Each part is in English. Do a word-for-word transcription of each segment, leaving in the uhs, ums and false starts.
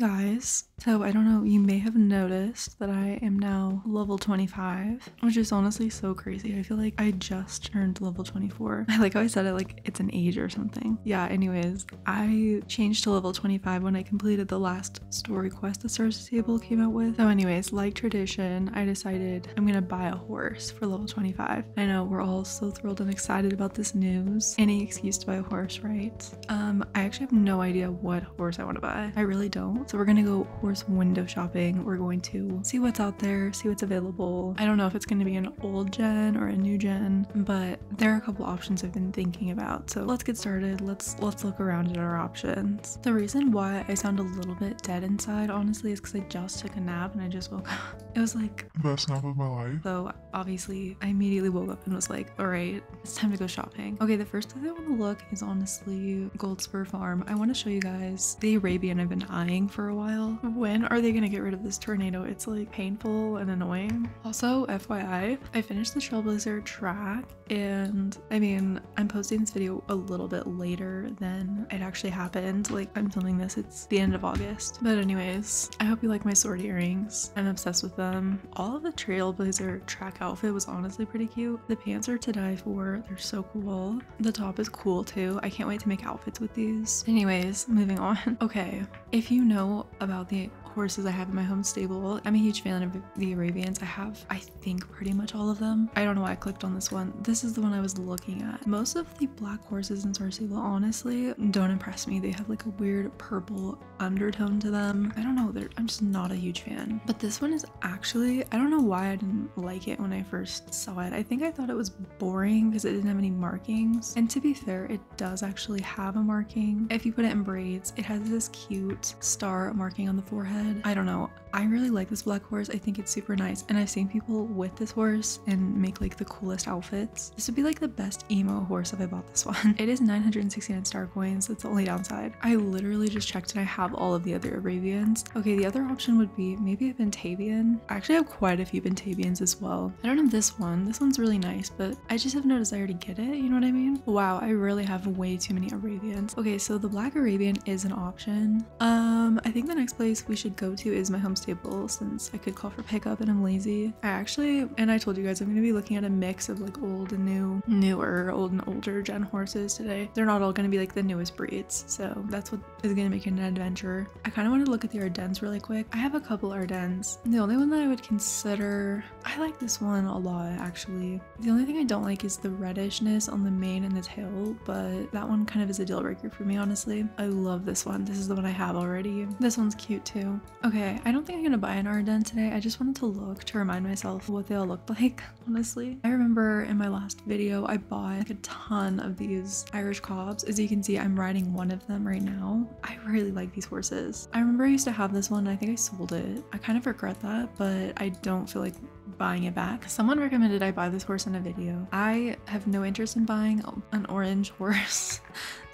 Hey guys, so I don't know, you may have noticed that I am now level twenty-five, which is honestly so crazy. I feel like I just turned level twenty-four. I like how I said it like it's an age or something. Yeah, anyways, I changed to level twenty-five when I completed the last story quest that Star Stable came out with. So anyways, like tradition, I decided I'm gonna buy a horse for level twenty-five. I know we're all so thrilled and excited about this news. Any excuse to buy a horse, right? Um, I actually have no idea what horse I want to buy. I really don't. So we're gonna go horse window shopping. We're going to see what's out there, see what's available. I don't know if it's gonna be an old gen or a new gen, but there are a couple options I've been thinking about. So let's get started. Let's let's look around at our options. The reason why I sound a little bit dead inside, honestly, is because I just took a nap and I just woke up. It was like the best nap of my life. So obviously, I immediately woke up and was like, all right, it's time to go shopping. Okay, the first place I want to look is honestly Goldspur Farm. I want to show you guys the Arabian I've been eyeing for a while. When are they gonna get rid of this tornado? It's like painful and annoying. Also, F Y I, I finished the Trailblazer track, and I mean, I'm posting this video a little bit later than it actually happened. Like, I'm filming this, it's the end of August. But anyways, I hope you like my sword earrings. I'm obsessed with them. All of the Trailblazer track outfit was honestly pretty cute. The pants are to die for. They're so cool. The top is cool too. I can't wait to make outfits with these. Anyways, moving on. Okay, if you know about the horses I have in my home stable. I'm a huge fan of the Arabians. I have, I think, pretty much all of them. I don't know why I clicked on this one. This is the one I was looking at. Most of the black horses in Star Stable honestly don't impress me. They have like a weird purple undertone to them. I don't know. They're, I'm just not a huge fan. But this one is actually, I don't know why I didn't like it when I first saw it. I think I thought it was boring because it didn't have any markings. And to be fair, it does actually have a marking. If you put it in braids, it has this cute star marking on the forehead. I don't know. I really like this black horse. I think it's super nice, and I've seen people with this horse and make like the coolest outfits. This would be like the best emo horse if I bought this one. It is nine hundred sixty-nine star coins. That's the only downside. I literally just checked and I have all of the other Arabians. Okay, the other option would be maybe a Ventavian. I actually have quite a few Ventavians as well. I don't have this one. This one's really nice, but I just have no desire to get it. You know what I mean? Wow, I really have way too many Arabians. Okay, so the black Arabian is an option. Um, I think the next place we should go to is my home stable, since I could call for pickup and I'm lazy. I actually, and I told you guys, I'm gonna be looking at a mix of like old and new, newer, old and older gen horses today. They're not all gonna be like the newest breeds, so that's what is gonna make it an adventure. I kind of want to look at the Ardennes really quick. I have a couple Ardennes. The only one that I would consider, I like this one a lot actually. The only thing I don't like is the reddishness on the mane and the tail, but that one kind of is a deal breaker for me honestly. I love this one. This is the one I have already. This one's cute too. Okay, I don't think I'm gonna buy an Ardennes today. I just wanted to look to remind myself what they all looked like, honestly. I remember in my last video, I bought like a ton of these Irish Cobs. As you can see, I'm riding one of them right now. I really like these horses. I remember I used to have this one and I think I sold it. I kind of regret that, but I don't feel like buying it back. Someone recommended I buy this horse in a video. I have no interest in buying an orange horse,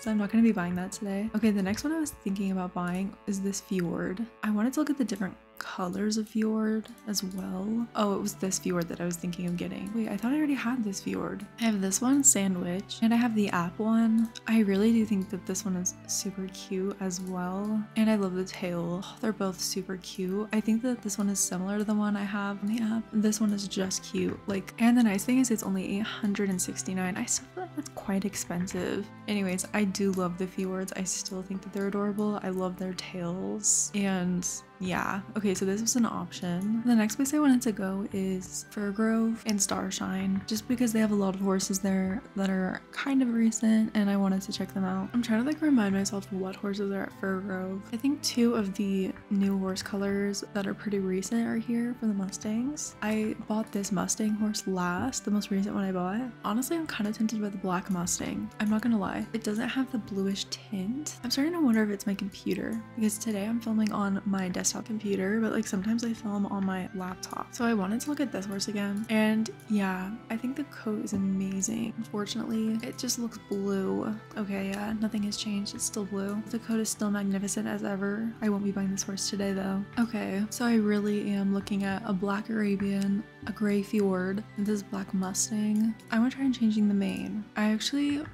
so I'm not going to be buying that today. Okay, the next one I was thinking about buying is this Fjord. I wanted to look at the different colors of Fjord as well. Oh, it was this Fjord that I was thinking of getting. Wait, I thought I already had this Fjord. I have this one, Sandwich, and I have the app one. I really do think that this one is super cute as well, and I love the tail. Oh, they're both super cute. I think that this one is similar to the one I have in the app. This one is just cute. Like, and the nice thing is it's only eight hundred sixty-nine. I still feel like that's quite expensive. Anyways, I do love the Fjords. I still think that they're adorable. I love their tails, and yeah. Okay, so this was an option. The next place I wanted to go is Firgrove and Starshine, just because they have a lot of horses there that are kind of recent and I wanted to check them out. I'm trying to like remind myself what horses are at Firgrove. I think two of the new horse colors that are pretty recent are here for the Mustangs. I bought this Mustang horse last, the most recent one I bought. Honestly, I'm kind of tempted by the black Mustang. I'm not gonna lie. It doesn't have the bluish tint. I'm starting to wonder if it's my computer, because today I'm filming on my desktop computer, but like sometimes I film on my laptop. So I wanted to look at this horse again, and yeah, I think the coat is amazing. Unfortunately, it just looks blue. Okay, yeah, nothing has changed. It's still blue. The coat is still magnificent as ever. I won't be buying this horse today though. Okay, so I really am looking at a black Arabian, a gray Fjord, and this black Mustang. I want to try and changing the mane. I actually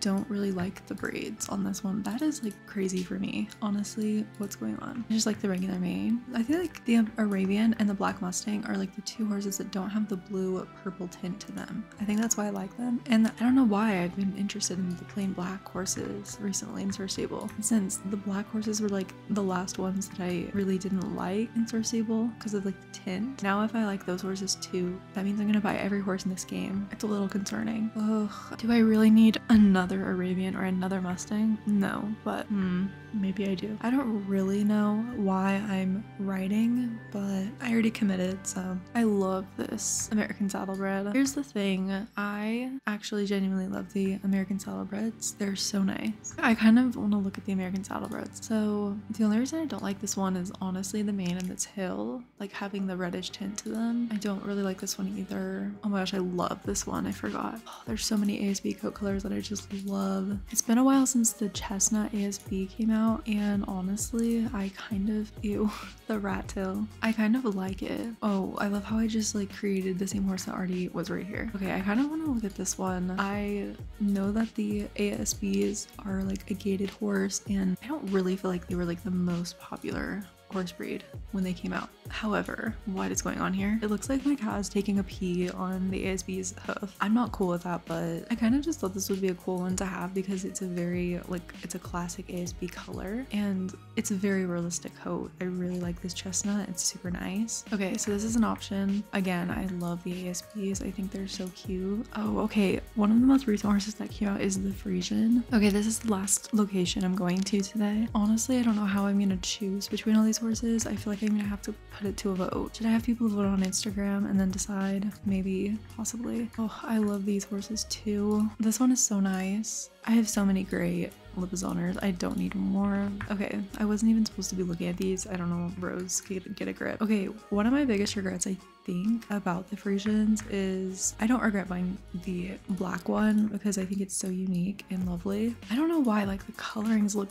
don't really like the braids on this one. That is like crazy for me, honestly. What's going on? I just like the regular mane. I feel like the Arabian and the Black Mustang are like the two horses that don't have the blue purple tint to them. I think that's why I like them, and I don't know why I've been interested in the plain black horses recently in Star Stable, since the black horses were like the last ones that I really didn't like in Star Stable because of like the tint. Now if I like those horses too, that means I'm gonna buy every horse in this game. It's a little concerning. Ugh. Do I really need another Arabian or another Mustang? No, but hmm, maybe I do. I don't really know why I'm riding, but I already committed, so I love this American saddlebred. Here's the thing, I actually genuinely love the American saddlebreds. They're so nice. I kind of want to look at the American saddlebreds. So the only reason I don't like this one is honestly the mane and the tail, like having the reddish tint to them. I don't really like this one either. Oh my gosh, I love this one. I forgot. Oh, there's so many A S B coat colors that I just love. It's been a while since the chestnut A S B came out, and honestly, I kind of, ew, the rat tail. I kind of like it. Oh, I love how I just like created the same horse that already was right here. Okay, I kind of want to look at this one. I know that the A S Bs are like a gated horse, and I don't really feel like they were like the most popular horse breed when they came out. However, what is going on here? It looks like my cat is taking a pee on the A S B's hoof. I'm not cool with that, but I kind of just thought this would be a cool one to have because it's a very, like, it's a classic A S B color, and it's a very realistic coat. I really like this chestnut. It's super nice. Okay, so this is an option. Again, I love the A S Bs. I think they're so cute. Oh, okay. One of the most recent horses that came out is the Frisian. Okay, this is the last location I'm going to today. Honestly, I don't know how I'm gonna choose between all these horses. I feel like I'm gonna have to put it to a vote. Should I have people vote on Instagram and then decide? Maybe, possibly. Oh, I love these horses too. This one is so nice. I have so many great Lipizzaners. I don't need more. Okay, I wasn't even supposed to be looking at these. I don't know. Rose, get, get a grip. Okay, one of my biggest regrets, I think, about the Frisians is I don't regret buying the black one because I think it's so unique and lovely. I don't know why, like, the colorings look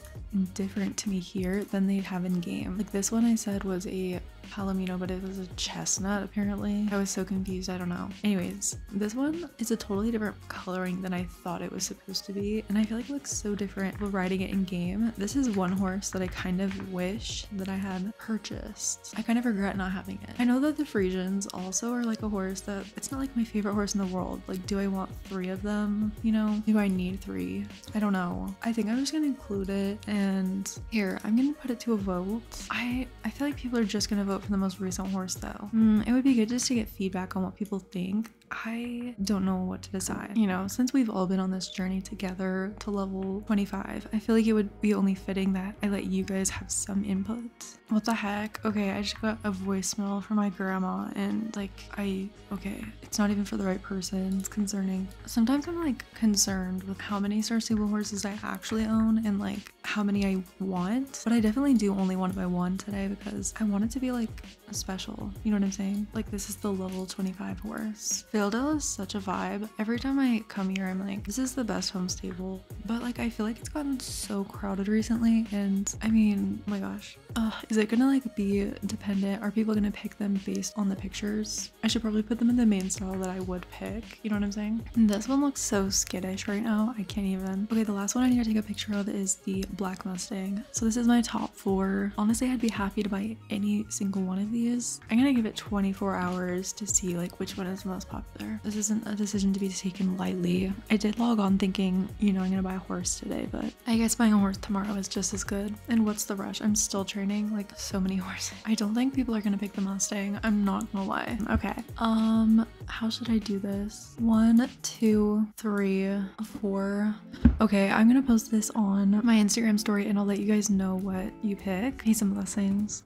different to me here than they'd have in game. Like, this one I said was a palomino, but it was a chestnut, apparently. I was so confused. I don't know. Anyways, this one is a totally different coloring than I thought it was supposed to be, and I feel like it looks so different while riding it in game. This is one horse that I kind of wish that I had purchased. I kind of regret not having it. I know that the Frisians also are like a horse that it's not like my favorite horse in the world. Like, do I want three of them? You know, do I need three? I don't know. I think I'm just gonna include it, and here, I'm gonna put it to a vote. I, I feel like people are just gonna vote for the most recent horse though. Mm, it would be good just to get feedback on what people think. I don't know what to decide. You know, since we've all been on this journey together to level twenty-five, I feel like it would be only fitting that I let you guys have some input. What the heck? Okay, I just got a voicemail from my grandma, and like, I, okay, it's not even for the right person. It's concerning. Sometimes I'm like concerned with how many Star Stable horses I actually own and like how many I want, but I definitely do only want to buy one today because I want it to be like special. You know what I'm saying? Like, this is the level twenty-five horse. Fjord is such a vibe. Every time I come here, I'm like, this is the best home stable. But like, I feel like it's gotten so crowded recently, and I mean, oh my gosh. Uh, is it gonna like be dependent? Are people gonna pick them based on the pictures? I should probably put them in the main style that I would pick. You know what I'm saying? And this one looks so skittish right now. I can't even. Okay, the last one I need to take a picture of is the Black Mustang. So this is my top four. Honestly, I'd be happy to buy any single one of these. I'm gonna give it twenty-four hours to see like which one is the most popular. This isn't a decision to be taken lightly. I did log on thinking, you know, I'm gonna buy a horse today, but I guess buying a horse tomorrow is just as good. And what's the rush? I'm still training like so many horses. I don't think people are gonna pick the Mustang. I'm not gonna lie. Okay. Um, how should I do this? One, two, three, four. Okay, I'm gonna post this on my Instagram story, and I'll let you guys know what you pick. Peace and blessings.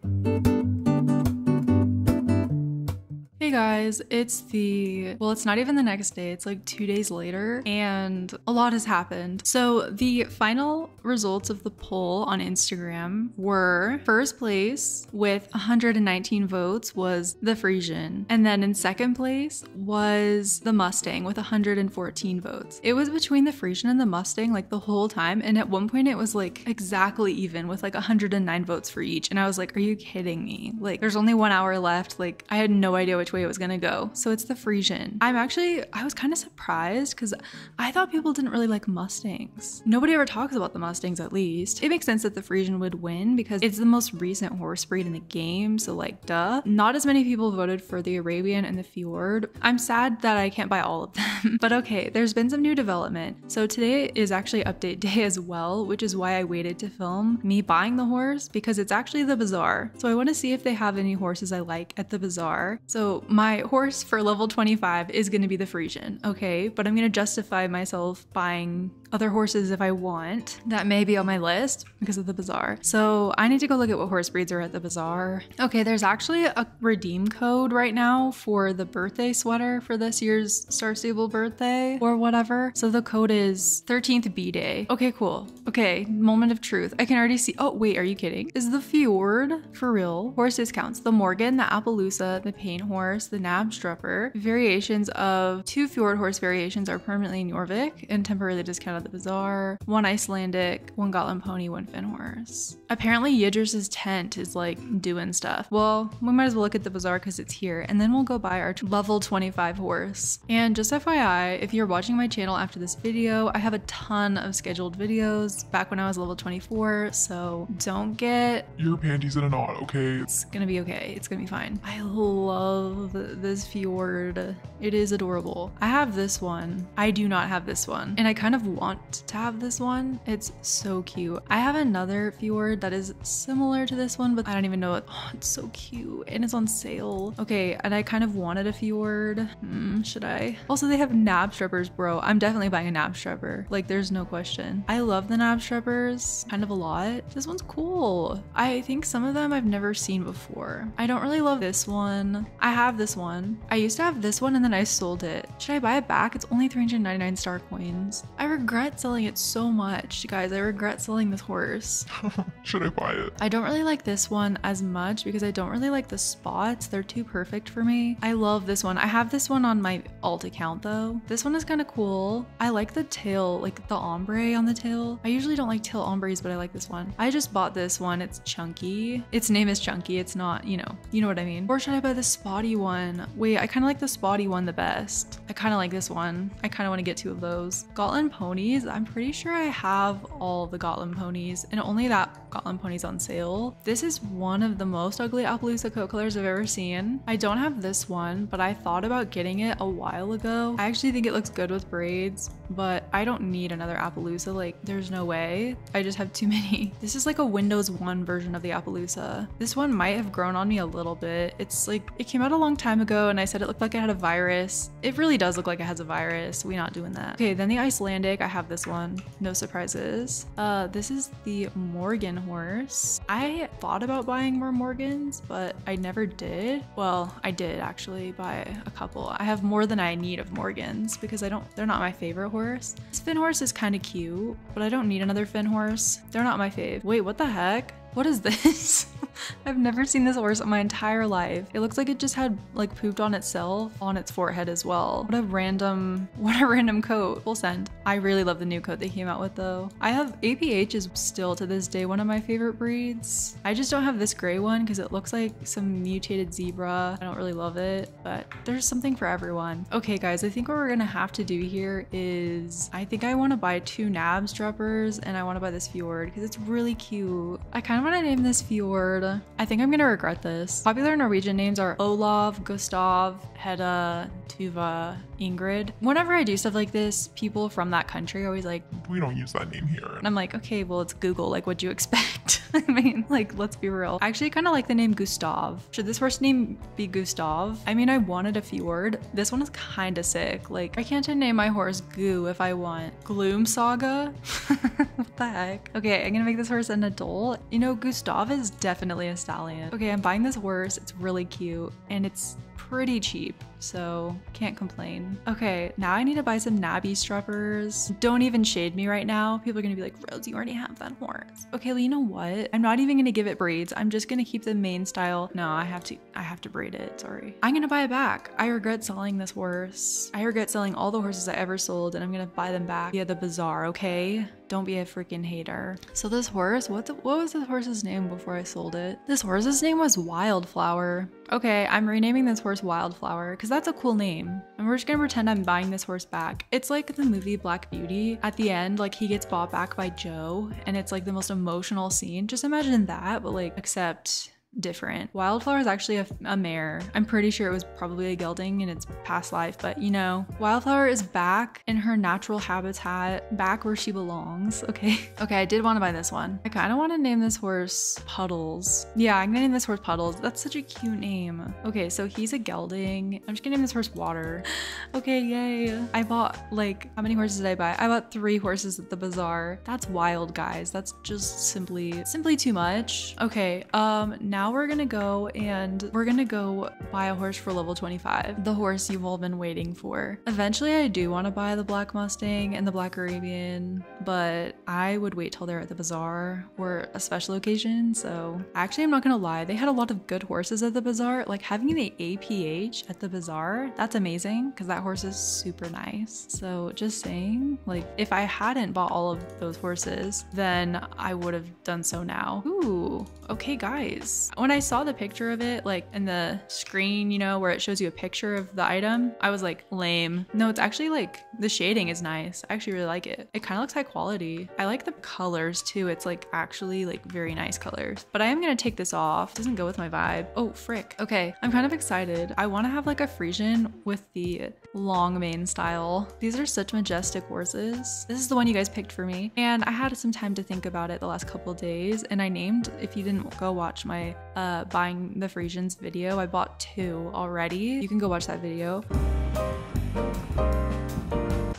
Hey guys, it's the, well, it's not even the next day, it's like two days later, and a lot has happened. So the final results of the poll on Instagram were, first place with one hundred nineteen votes was the Frisian, and then in second place was the Mustang with one hundred fourteen votes. It was between the Frisian and the Mustang like the whole time, and at one point it was like exactly even with like one hundred nine votes for each, and I was like, are you kidding me? Like, there's only one hour left. Like, I had no idea which way way it was gonna go. So it's the Frisian. I'm actually, I was kind of surprised because I thought people didn't really like Mustangs. Nobody ever talks about the Mustangs, at least. It makes sense that the Frisian would win because it's the most recent horse breed in the game, so like, duh. Not as many people voted for the Arabian and the Fjord. I'm sad that I can't buy all of them. But okay, there's been some new development. So today is actually update day as well, which is why I waited to film me buying the horse, because it's actually the bazaar. So I want to see if they have any horses I like at the bazaar. So my horse for level twenty-five is going to be the Frisian, okay? But I'm going to justify myself buying other horses if I want that may be on my list because of the bazaar. So I need to go look at what horse breeds are at the bazaar. Okay, there's actually a redeem code right now for the birthday sweater for this year's Star Stable birthday or whatever. So the code is thirteenth B day. Okay, cool. Okay, moment of truth. I can already see. Oh, wait, are you kidding? Is the Fjord for real? Horse discounts: the Morgan, the Appaloosa, the Paint horse, the Nabstrupper. Variations of two Fjord horse variations are permanently in Jorvik and temporarily discounted at the bazaar. One Icelandic, one Gotland pony, one Finn horse. Apparently Yidgers's tent is like doing stuff. Well, we might as well look at the bazaar because it's here, and then we'll go buy our level twenty-five horse. And just F Y I, if you're watching my channel after this video, I have a ton of scheduled videos back when I was level twenty-four, so don't get your panties in a knot, okay? It's gonna be okay. It's gonna be fine. I love this Fjord. It is adorable. I have this one. I do not have this one, and I kind of want to have this one. It's so cute. I have another Fjord that is similar to this one, but I don't even know it. Oh, it's so cute and it's on sale. Okay, and I kind of wanted a Fjord. Mm, should I? Also, they have Nabstruppers, bro. I'm definitely buying a Nabstrupper. Like, there's no question. I love the Nabstruppers kind of a lot. This one's cool. I think some of them I've never seen before. I don't really love this one. I have this one. I used to have this one and then I sold it. Should I buy it back? It's only three hundred ninety-nine star coins. I regret I regret selling it so much, guys. I regret selling this horse. Should I buy it? I don't really like this one as much because I don't really like the spots. They're too perfect for me. I love this one. I have this one on my alt account though. This one is kind of cool. I like the tail, like the ombre on the tail. I usually don't like tail ombres, but I like this one. I just bought this one. It's Chunky. Its name is Chunky. It's not, you know, you know what I mean. Or should I buy the spotty one? Wait, I kind of like the spotty one the best. I kind of like this one. I kind of want to get two of those. Gotland pony. I'm pretty sure I have all the Gotland ponies, and only that Gotland pony's on sale. This is one of the most ugly Appaloosa coat colors I've ever seen. I don't have this one, but I thought about getting it a while ago. I actually think it looks good with braids, but I don't need another Appaloosa. Like, there's no way. I just have too many. This is like a Windows one version of the Appaloosa. This one might have grown on me a little bit. It's like, it came out a long time ago and I said it looked like it had a virus. It really does look like it has a virus. We're not doing that. Okay, then the Icelandic. I have Have this one, no surprises. Uh, this is the Morgan horse. I thought about buying more Morgans, but I never did. Well, I did actually buy a couple. I have more than I need of Morgans because I don't, they're not my favorite horse. This Finn horse is kind of cute, but I don't need another Finn horse. They're not my fave. Wait, what the heck? What is this? I've never seen this horse in my entire life. It looks like it just had like pooped on itself on its forehead as well. What a random, what a random coat. Full send. I really love the new coat they came out with though. I have A P H is still to this day one of my favorite breeds. I just don't have this gray one because it looks like some mutated zebra. I don't really love it, but there's something for everyone. Okay guys, I think what we're gonna have to do here is I think I want to buy two Nabstruppers and I want to buy this Fjord because it's really cute. I kind of I want to name this Fjord. I think I'm going to regret this. Popular Norwegian names are Olav, Gustav, Hedda, Tuva, Ingrid. Whenever I do stuff like this, people from that country are always like, we don't use that name here. And I'm like, okay, well, it's Google. Like, what'd you expect? I mean, like, let's be real. I actually kind of like the name Gustav. Should this horse name be Gustav? I mean, I wanted a Fjord. This one is kind of sick. Like, I can't name my horse Goo if I want. Gloom Saga? What the heck? Okay, I'm going to make this horse an adult. You know, Gustav is definitely a stallion. Okay, I'm buying this horse. It's really cute and it's pretty cheap, so can't complain. Okay, now I need to buy some Nabstruppers. Don't even shade me right now. People are gonna be like, Rose, you already have that horse. Okay, well, you know what? I'm not even gonna give it braids. I'm just gonna keep the main style. No, I have to, I have to braid it, sorry. I'm gonna buy it back. I regret selling this horse. I regret selling all the horses I ever sold, and I'm gonna buy them back via the bazaar, okay? Don't be a freaking hater. So this horse, what the, what was this horse's name before I sold it? This horse's name was Wildflower. Okay, I'm renaming this horse Wildflower because that's a cool name. And we're just gonna pretend I'm buying this horse back. It's like the movie Black Beauty. At the end, like he gets bought back by Joe and it's like the most emotional scene. Just imagine that, but like, except different. Wildflower is actually a, a mare. I'm pretty sure it was probably a gelding in its past life, but you know, Wildflower is back in her natural habitat, back where she belongs. Okay. Okay, I did want to buy this one. I kind of want to name this horse Puddles. Yeah, I'm gonna name this horse Puddles. That's such a cute name. Okay, so he's a gelding. I'm just gonna name this horse Water. Okay, yay. I bought, like, how many horses did I buy? I bought three horses at the bazaar. That's wild, guys. That's just simply, simply too much. Okay, um, now Now we're gonna go and we're gonna go buy a horse for level twenty-five. The horse you've all been waiting for. Eventually I do want to buy the Black Mustang and the Black Arabian, but I would wait till they're at the bazaar or a special occasion. So actually, I'm not gonna lie, they had a lot of good horses at the bazaar. Like having the A P H at the bazaar, that's amazing because that horse is super nice. So just saying, like if I hadn't bought all of those horses, then I would have done so now. Ooh, okay guys. When I saw the picture of it, like in the screen, you know, where it shows you a picture of the item, I was like, lame. No, it's actually like, the shading is nice. I actually really like it. It kind of looks high quality. I like the colors too. It's like actually like very nice colors, but I am gonna take this off. It doesn't go with my vibe. Oh, frick. Okay, I'm kind of excited. I wanna have like a Frisian with the long mane style. These are such majestic horses. This is the one you guys picked for me. And I had some time to think about it the last couple of days. And I named, if you didn't go watch my Uh, buying the Frisians video. I bought two already. You can go watch that video.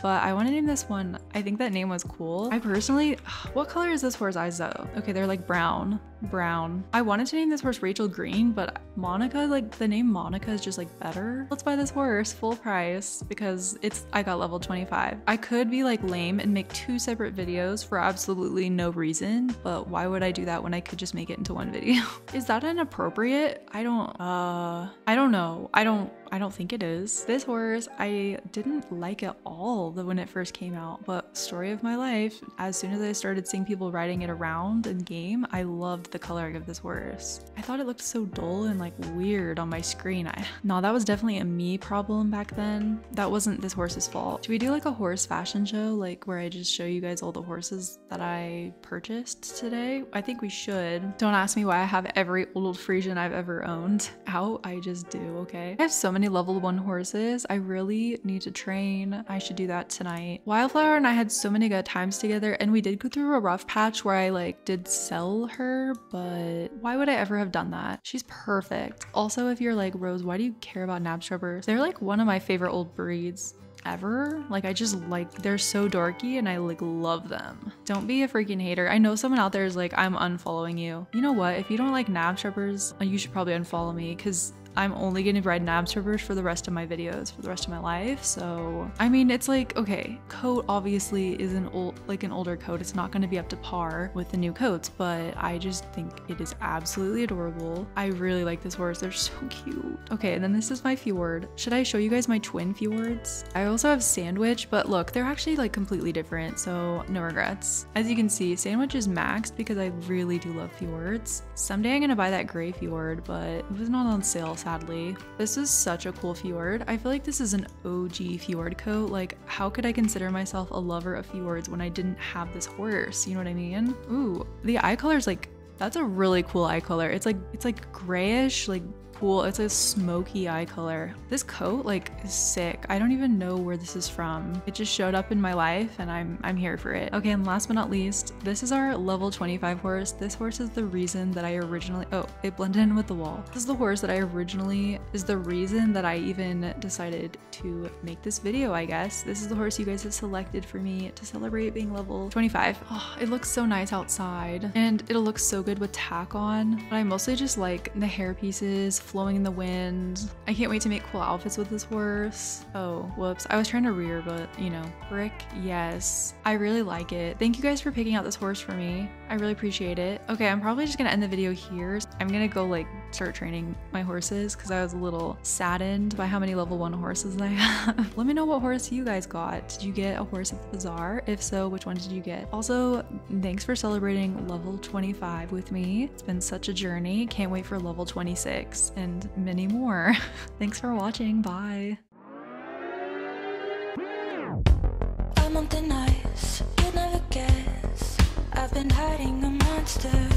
But I want to name this one. I think that name was cool. I personally, what color is this horse's eyes though? Okay, they're like brown, brown. I wanted to name this horse Rachel Green, but Monica, like the name Monica is just like better. Let's buy this horse full price because it's, I got level twenty-five. I could be like lame and make two separate videos for absolutely no reason, but why would I do that when I could just make it into one video? Is that inappropriate? I don't, uh, I don't know. I don't, I don't think it is. This horse, I didn't like at all when it first came out, but story of my life, as soon as I started seeing people riding it around in game, I loved the coloring of this horse. I thought it looked so dull and like weird on my screen. I, no, that was definitely a me problem back then. That wasn't this horse's fault. Should we do like a horse fashion show, like where I just show you guys all the horses that I purchased today? I think we should. Don't ask me why I have every old Frisian I've ever owned out. I just do, okay? I have so many level one horses. I really need to train. I should do that tonight. Wildflower and I had so many good times together, and we did go through a rough patch where I like did sell her, but why would I ever have done that? She's perfect. Also, if you're like, Rose, why do you care about Nabstruppers? They're like one of my favorite old breeds ever. Like I just like, they're so dorky and I like love them. Don't be a freaking hater. I know someone out there is like, I'm unfollowing you. You know what? If you don't like Nabstruppers, you should probably unfollow me because I'm only gonna ride Nabstruppers for the rest of my videos, for the rest of my life. So, I mean, it's like, okay, coat obviously is an old, like an older coat. It's not gonna be up to par with the new coats, but I just think it is absolutely adorable. I really like this horse. They're so cute. Okay, and then this is my Fjord. Should I show you guys my twin Fjords? I also have Sandwich, but look, they're actually like completely different, so no regrets. As you can see, Sandwich is maxed because I really do love Fjords. Someday I'm gonna buy that gray Fjord, but it was not on sale, sadly. This is such a cool Fjord. I feel like this is an O G Fjord coat. Like, how could I consider myself a lover of Fjords when I didn't have this horse? You know what I mean? Ooh, the eye color is like, that's a really cool eye color. It's like, it's like grayish, like cool. It's a smoky eye color. This coat, like, is sick. I don't even know where this is from. It just showed up in my life and I'm, I'm here for it. Okay, and last but not least, this is our level twenty-five horse. This horse is the reason that I originally, oh, it blended in with the wall. This is the horse that I originally, is the reason that I even decided to make this video, I guess. This is the horse you guys have selected for me to celebrate being level twenty-five. Oh, it looks so nice outside and it'll look so good with tack on, but I mostly just like the hair pieces flowing in the wind. I can't wait to make cool outfits with this horse. Oh, whoops. I was trying to rear, but you know, brick. Yes, I really like it. Thank you guys for picking out this horse for me. I really appreciate it. Okay, I'm probably just gonna end the video here. I'm gonna go like start training my horses because I was a little saddened by how many level one horses I have. Let me know what horse you guys got. Did you get a horse at the bazaar? If so, which one did you get? Also, thanks for celebrating level twenty-five with me. It's been such a journey. Can't wait for level twenty-six and many more. Thanks for watching. Bye. I'm on thin ice. You'd never guess. I've been hiding a monster.